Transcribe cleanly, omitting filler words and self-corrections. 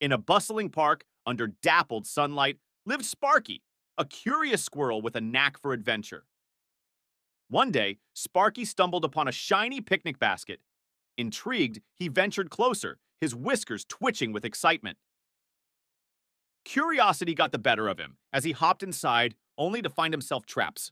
In a bustling park, under dappled sunlight, lived Sparky, a curious squirrel with a knack for adventure. One day, Sparky stumbled upon a shiny picnic basket. Intrigued, he ventured closer, his whiskers twitching with excitement. Curiosity got the better of him as he hopped inside, only to find himself trapped.